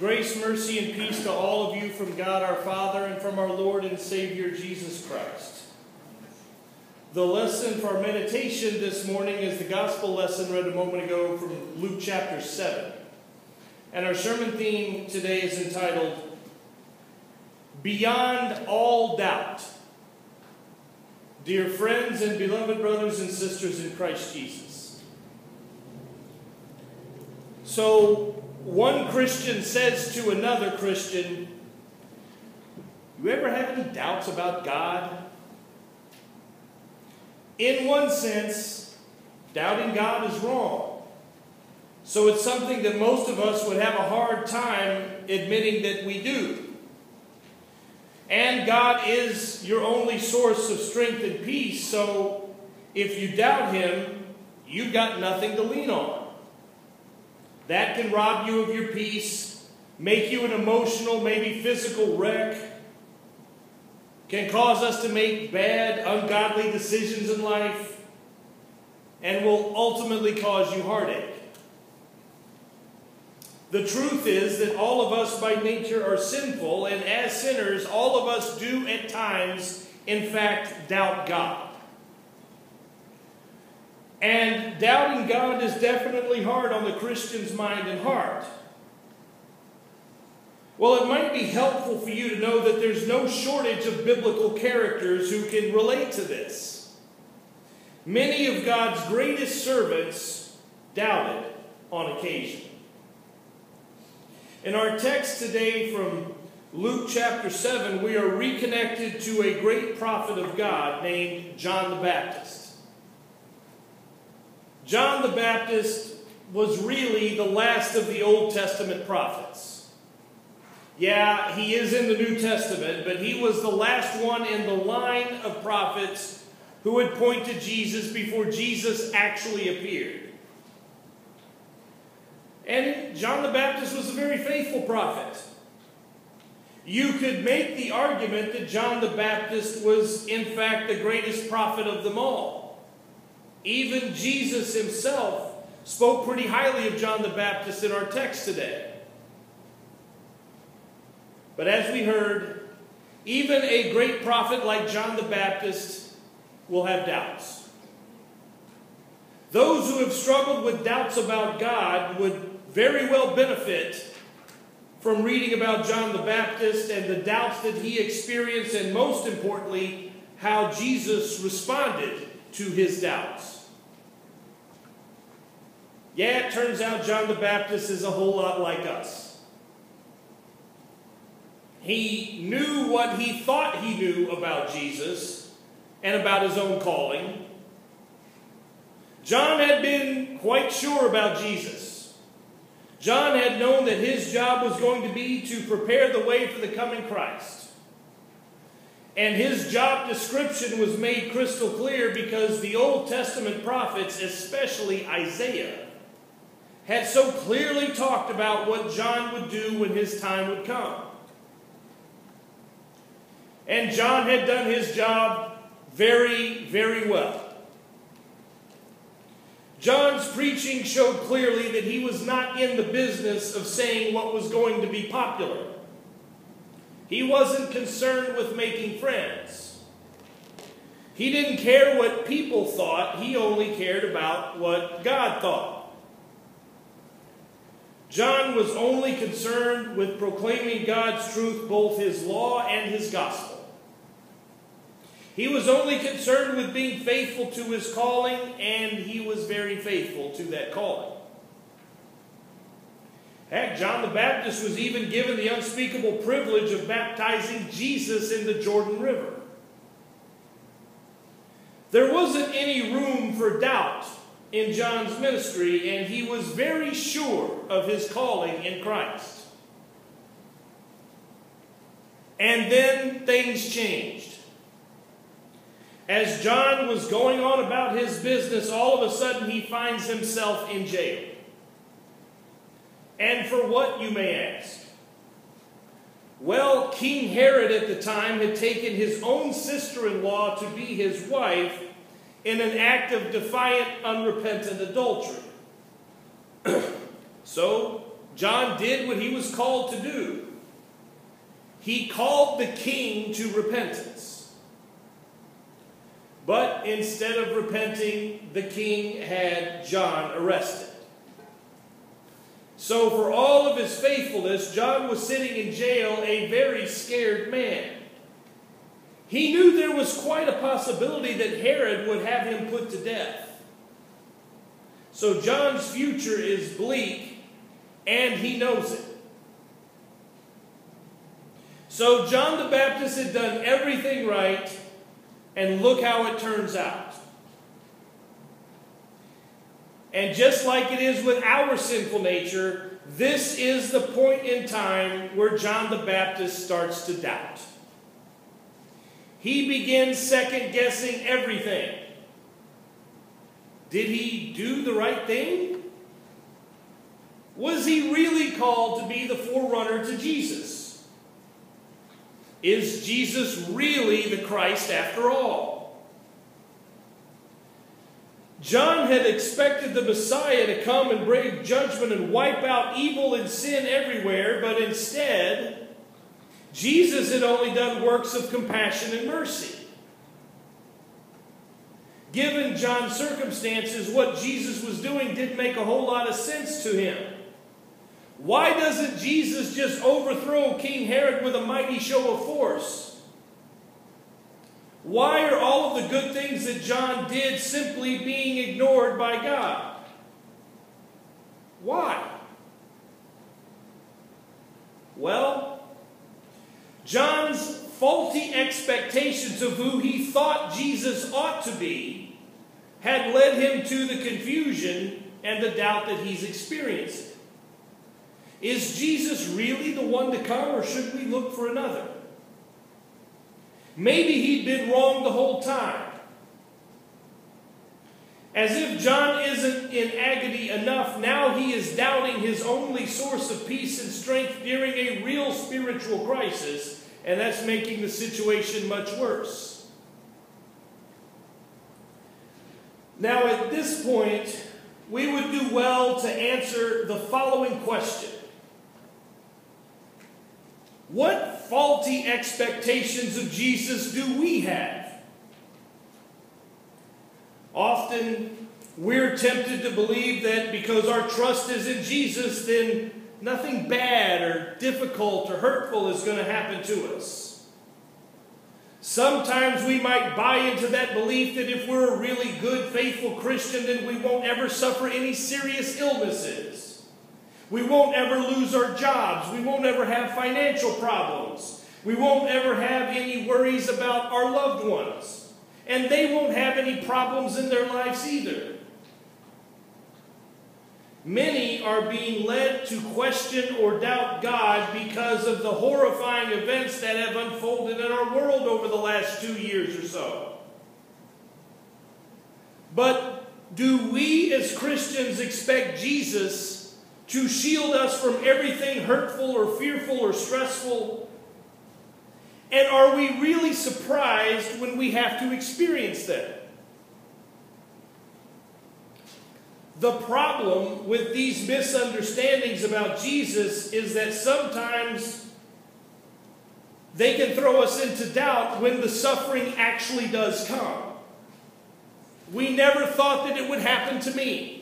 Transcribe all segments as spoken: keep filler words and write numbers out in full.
Grace, mercy, and peace to all of you from God our Father and from our Lord and Savior Jesus Christ. The lesson for our meditation this morning is the gospel lesson read a moment ago from Luke chapter seven. And our sermon theme today is entitled, Beyond All Doubt. Dear friends and beloved brothers and sisters in Christ Jesus. So, one Christian says to another Christian, you ever have any doubts about God? In one sense, doubting God is wrong. So it's something that most of us would have a hard time admitting that we do. And God is your only source of strength and peace, so if you doubt Him, you've got nothing to lean on. That can rob you of your peace, make you an emotional, maybe physical wreck, can cause us to make bad, ungodly decisions in life, and will ultimately cause you heartache. The truth is that all of us by nature are sinful, and as sinners, all of us do at times, in fact, doubt God. And doubting God is definitely hard on the Christian's mind and heart. Well, it might be helpful for you to know that there's no shortage of biblical characters who can relate to this. Many of God's greatest servants doubted on occasion. In our text today from Luke chapter seven, we are reconnected to a great prophet of God named John the Baptist. John the Baptist was really the last of the Old Testament prophets. Yeah, he is in the New Testament, but he was the last one in the line of prophets who would point to Jesus before Jesus actually appeared. And John the Baptist was a very faithful prophet. You could make the argument that John the Baptist was, in fact, the greatest prophet of them all. Even Jesus himself spoke pretty highly of John the Baptist in our text today. But as we heard, even a great prophet like John the Baptist will have doubts. Those who have struggled with doubts about God would very well benefit from reading about John the Baptist and the doubts that he experienced, and most importantly, how Jesus responded to his doubts. Yeah, it turns out John the Baptist is a whole lot like us. He knew what he thought he knew about Jesus and about his own calling. John had been quite sure about Jesus. John had known that his job was going to be to prepare the way for the coming Christ. And his job description was made crystal clear because the Old Testament prophets, especially Isaiah, had so clearly talked about what John would do when his time would come. And John had done his job very, very well. John's preaching showed clearly that he was not in the business of saying what was going to be popular. He wasn't concerned with making friends. He didn't care what people thought. He only cared about what God thought. John was only concerned with proclaiming God's truth, both his law and his gospel. He was only concerned with being faithful to his calling, and he was very faithful to that calling. Heck, John the Baptist was even given the unspeakable privilege of baptizing Jesus in the Jordan River. There wasn't any room for doubt in John's ministry, and he was very sure of his calling in Christ. And then things changed. As John was going on about his business, all of a sudden he finds himself in jail. And for what, you may ask? Well, King Herod at the time had taken his own sister-in-law to be his wife in an act of defiant, unrepentant adultery. So, John did what he was called to do. He called the king to repentance. But instead of repenting, the king had John arrested. So for all of his faithfulness, John was sitting in jail, a very scared man. He knew there was quite a possibility that Herod would have him put to death. So John's future is bleak, and he knows it. So John the Baptist had done everything right, and look how it turns out. And just like it is with our sinful nature, this is the point in time where John the Baptist starts to doubt. He begins second-guessing everything. Did he do the right thing? Was he really called to be the forerunner to Jesus? Is Jesus really the Christ after all? John had expected the Messiah to come and bring judgment and wipe out evil and sin everywhere, but instead, Jesus had only done works of compassion and mercy. Given John's circumstances, what Jesus was doing didn't make a whole lot of sense to him. Why doesn't Jesus just overthrow King Herod with a mighty show of force? Why are all of the good things that John did simply being ignored by God? Why? Well, John's faulty expectations of who he thought Jesus ought to be had led him to the confusion and the doubt that he's experiencing. Is Jesus really the one to come, or should we look for another? Maybe he'd been wrong the whole time. As if John isn't in agony enough, now he is doubting his only source of peace and strength during a real spiritual crisis. And that's making the situation much worse. Now, at this point, we would do well to answer the following question. What faulty expectations of Jesus do we have? Often, we're tempted to believe that because our trust is in Jesus, then nothing bad or difficult or hurtful is going to happen to us. Sometimes we might buy into that belief that if we're a really good, faithful Christian, then we won't ever suffer any serious illnesses. We won't ever lose our jobs. We won't ever have financial problems. We won't ever have any worries about our loved ones. And they won't have any problems in their lives either. Many are being led to question or doubt God because of the horrifying events that have unfolded in our world over the last two years or so. But do we as Christians expect Jesus to shield us from everything hurtful or fearful or stressful? And are we really surprised when we have to experience that? The problem with these misunderstandings about Jesus is that sometimes they can throw us into doubt when the suffering actually does come. We never thought that it would happen to me.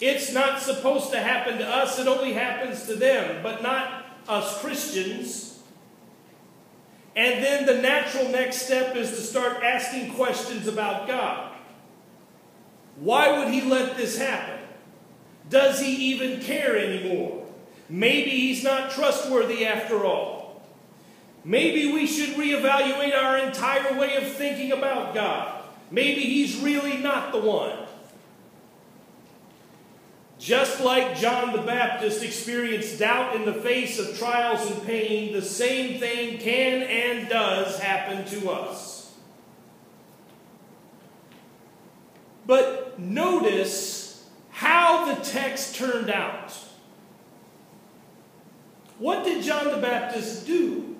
It's not supposed to happen to us. It only happens to them, but not us Christians. And then the natural next step is to start asking questions about God. Why would he let this happen? Does he even care anymore? Maybe he's not trustworthy after all. Maybe we should reevaluate our entire way of thinking about God. Maybe he's really not the one. Just like John the Baptist experienced doubt in the face of trials and pain, the same thing can and does happen to us. But notice how the text turned out. What did John the Baptist do?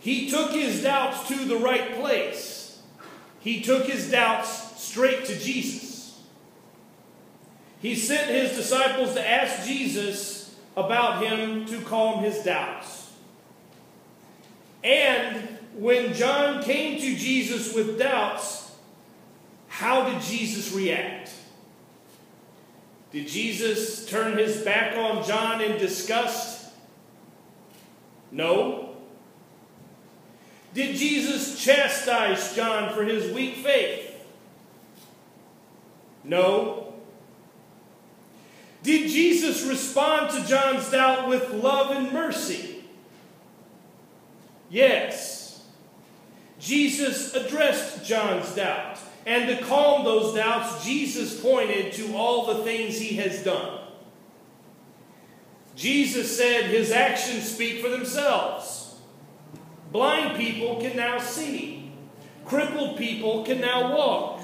He took his doubts to the right place. He took his doubts straight to Jesus. He sent his disciples to ask Jesus about him to calm his doubts. And when John came to Jesus with doubts, how did Jesus react? Did Jesus turn his back on John in disgust? No. Did Jesus chastise John for his weak faith? No. Did Jesus respond to John's doubt with love and mercy? Yes. Jesus addressed John's doubt. And to calm those doubts, Jesus pointed to all the things he has done. Jesus said his actions speak for themselves. Blind people can now see. Crippled people can now walk.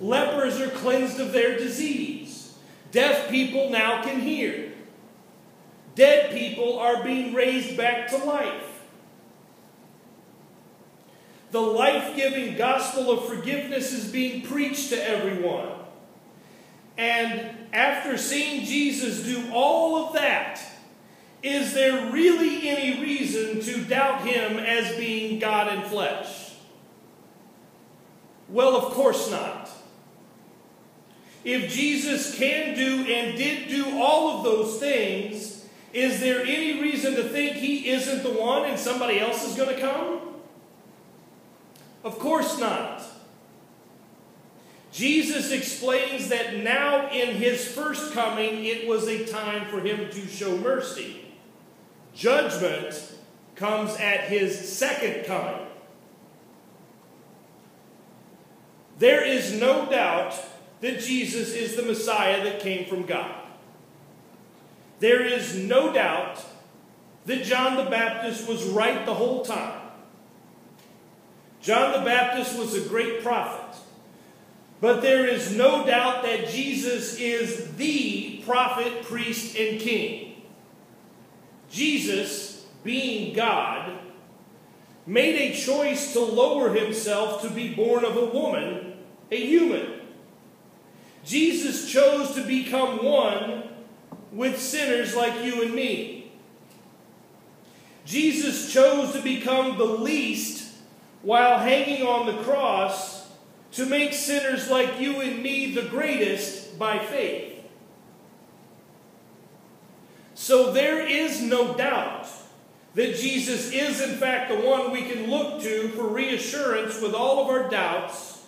Lepers are cleansed of their disease. Deaf people now can hear. Dead people are being raised back to life. The life-giving gospel of forgiveness is being preached to everyone. And after seeing Jesus do all of that, is there really any reason to doubt him as being God in flesh? Well, of course not. If Jesus can do and did do all of those things, is there any reason to think he isn't the one and somebody else is going to come? Of course not. Jesus explains that now in his first coming, it was a time for him to show mercy. Judgment comes at his second coming. There is no doubt that Jesus is the Messiah that came from God. There is no doubt that John the Baptist was right the whole time. John the Baptist was a great prophet, but there is no doubt that Jesus is the prophet, priest, and king. Jesus, being God, made a choice to lower himself to be born of a woman, a human. Jesus chose to become one with sinners like you and me. Jesus chose to become the least while hanging on the cross to make sinners like you and me the greatest by faith. So there is no doubt that Jesus is in fact the one we can look to for reassurance with all of our doubts,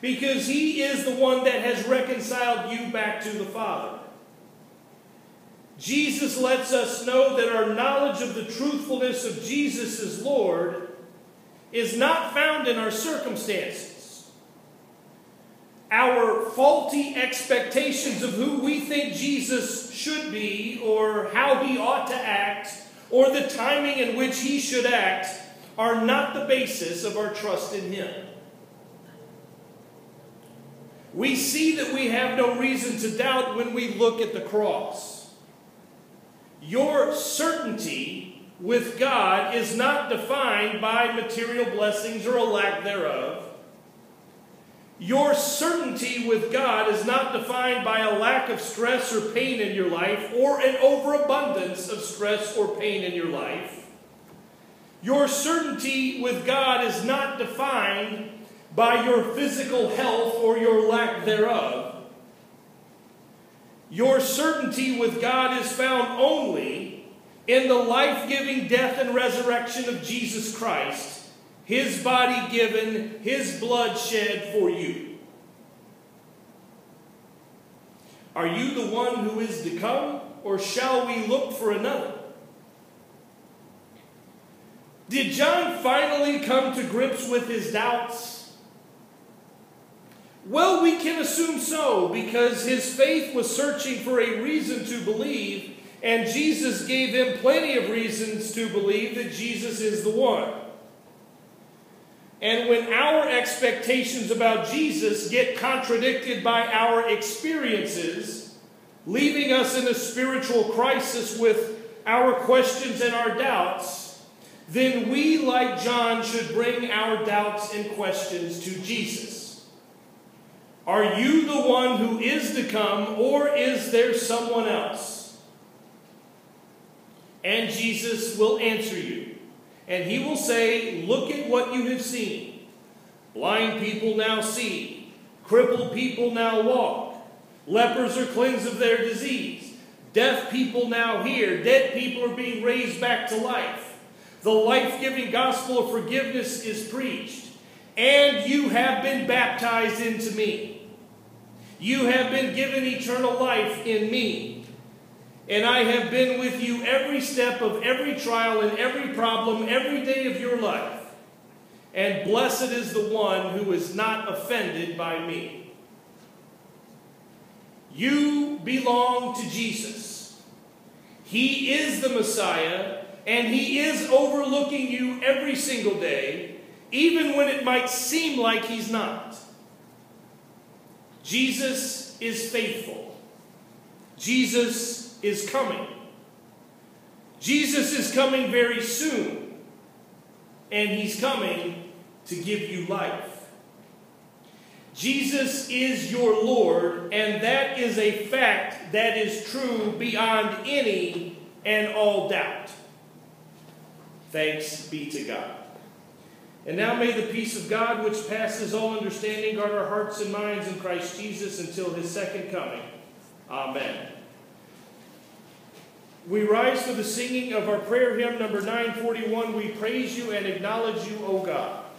because he is the one that has reconciled you back to the Father. Jesus lets us know that our knowledge of the truthfulness of Jesus as Lord is not found in our circumstances. Our faulty expectations of who we think Jesus should be, or how he ought to act, or the timing in which he should act, are not the basis of our trust in him. We see that we have no reason to doubt when we look at the cross. Your certainty with God is not defined by material blessings or a lack thereof. Your certainty with God is not defined by a lack of stress or pain in your life, or an overabundance of stress or pain in your life. Your certainty with God is not defined by your physical health or your lack thereof. Your certainty with God is found only in the life-giving death and resurrection of Jesus Christ, his body given, his blood shed for you. Are you the one who is to come, or shall we look for another? Did John finally come to grips with his doubts? Well, we can assume so, because his faith was searching for a reason to believe, and Jesus gave him plenty of reasons to believe that Jesus is the one. And when our expectations about Jesus get contradicted by our experiences, leaving us in a spiritual crisis with our questions and our doubts, then we, like John, should bring our doubts and questions to Jesus. Are you the one who is to come, or is there someone else? And Jesus will answer you, and he will say, look at what you have seen. Blind people now see, crippled people now walk, lepers are cleansed of their disease, deaf people now hear, dead people are being raised back to life. The life-giving gospel of forgiveness is preached. And you have been baptized into me. You have been given eternal life in me. And I have been with you every step of every trial and every problem, every day of your life. And blessed is the one who is not offended by me. You belong to Jesus. He is the Messiah. And he is overlooking you every single day, even when it might seem like he's not. Jesus is faithful. Jesus is coming. Jesus is coming very soon. And he's coming to give you life. Jesus is your Lord, and that is a fact that is true beyond any and all doubt. Thanks be to God. And now may the peace of God, which passes all understanding, guard our hearts and minds in Christ Jesus until his second coming. Amen. We rise for the singing of our prayer hymn number nine forty-one, We Praise You and Acknowledge You, O God.